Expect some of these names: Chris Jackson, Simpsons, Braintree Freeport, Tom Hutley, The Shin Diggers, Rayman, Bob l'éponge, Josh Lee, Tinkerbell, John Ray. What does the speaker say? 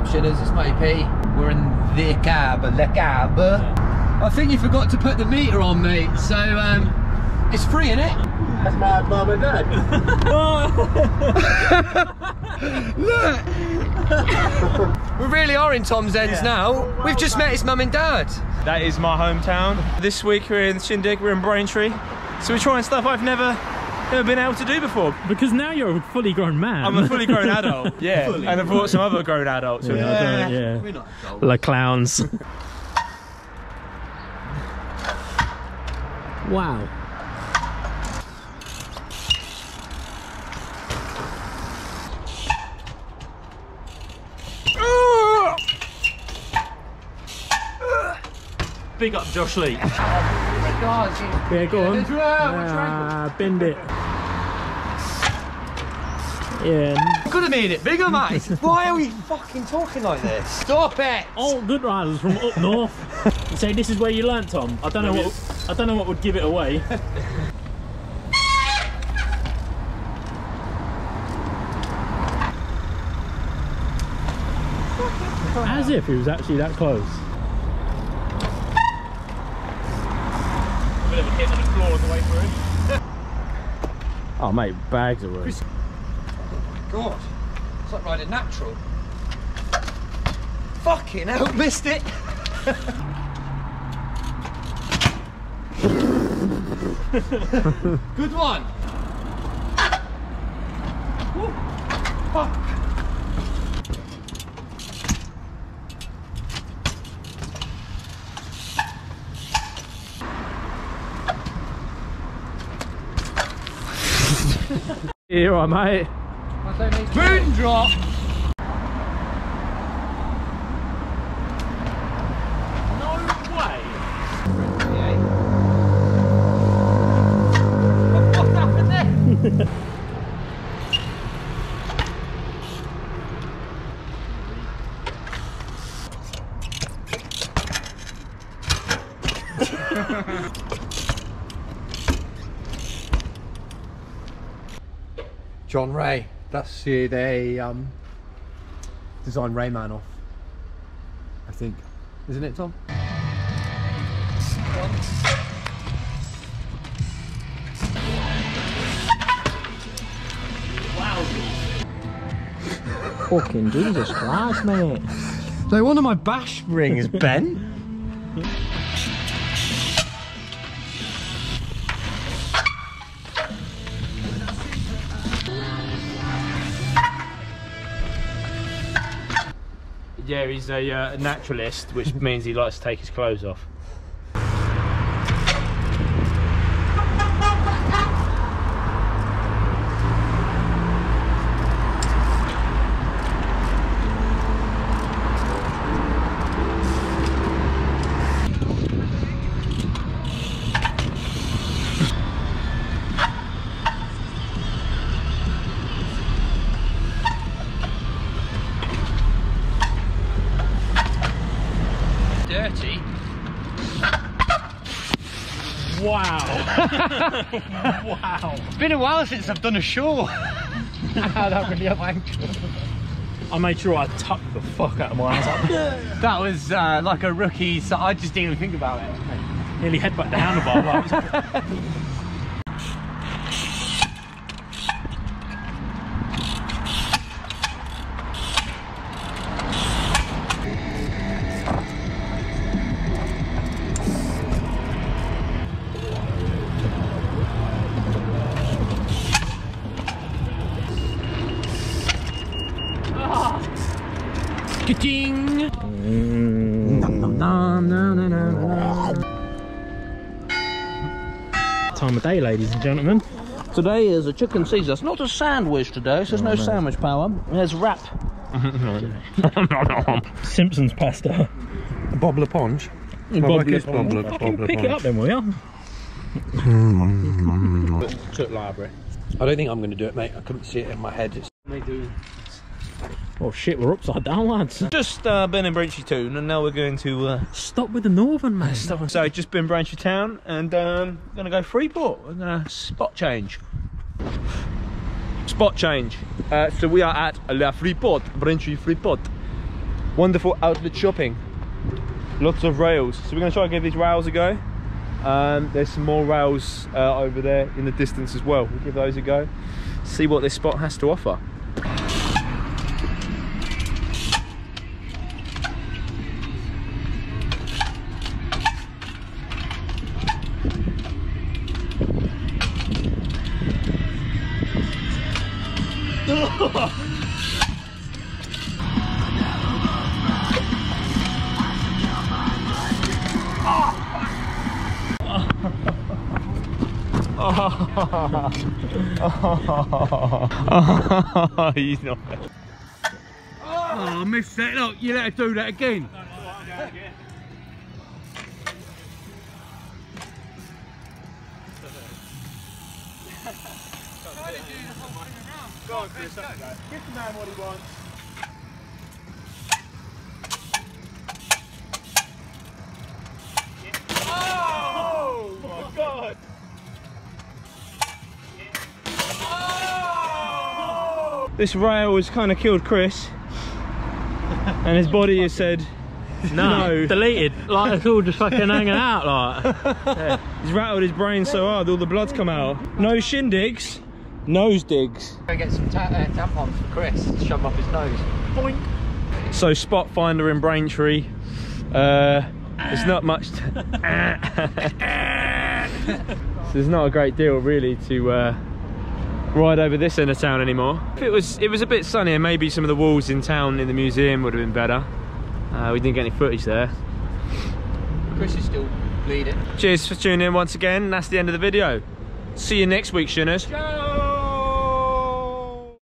option is, it's my pay. We're in the cab, I think you forgot to put the meter on, mate, so it's free, innit? That's my mum and dad. Look! We really are in Tom's Ends now. We've just met his mum and dad. That is my hometown. This week we're in Shindig, we're in Braintree. So we're trying stuff I've never been able to do before. Because now you're a fully grown man. I'm a fully grown adult, yeah. And I brought some other grown adults. Yeah, we're not adults. Like clowns. Wow. Big up Josh Lee. Yeah, go on. Bend it. Yeah. Could have made it bigger, mate. Why are we fucking talking like this? Stop it! All good riders from up north. So this is where you learnt, Tom. I don't know what would give it away. As if it was actually that close. Oh mate, bags of work. Oh my god, it's like riding natural. Fucking hell, missed it! Good one! Woo. Fuck! You're all right, mate. Boom drop! No way! What happened there? John Ray, that's who they designed Rayman off, I think. Isn't it, Tom? Wow. Fucking Jesus Christ, mate. No wonder my bash ring is bent. Yeah, he's a naturalist, which means he likes to take his clothes off. Wow. Wow. It's been a while since I've done a show. That really wanked. I made sure I tucked the fuck out of my ass. That was like a rookie, so I just didn't even think about it. I nearly headbutt the handlebar. Time of day, ladies and gentlemen. Today is a chicken Caesar. It's not a sandwich today, so there's no sandwich power. There's wrap. Simpsons pasta. Bob l'éponge. Pick it up then, will ya? Cook library. I don't think I'm going to do it, mate. I couldn't see it in my head. Oh shit, we're upside down, lads. Just been in Braintree Town, and now we're going to stop with the northern, man. So just been Braintree Town, and gonna go Freeport. We're gonna spot change. So we are at La Freeport, Braintree Freeport. wonderful outlet shopping. Lots of rails. So we're going to try and give these rails a go. There's some more rails over there in the distance as well. We'll give those a go. See what this spot has to offer. Oh, he's not. Oh, I missed that. Look, you let her do that again. How did you do the whole thing around? Go on, Chris, go. Give the man what he wants. Oh, oh my God. This rail has kind of killed Chris, and his body has said no. Deleted, like it's all just fucking hanging out, like. Yeah. He's rattled his brain so hard, all the blood's come out. No shindigs, nose digs. Go get some tampons for Chris, shove him up his nose. Boink. So spot finder in Braintree. It's not much. So there's not a great deal really to. Ride over this end of town anymore. If it was a bit sunnier, maybe some of the walls in town in the museum would have been better. We didn't get any footage there. Chris is still bleeding. Cheers for tuning in once again. That's the end of the video. See you next week, Shiners.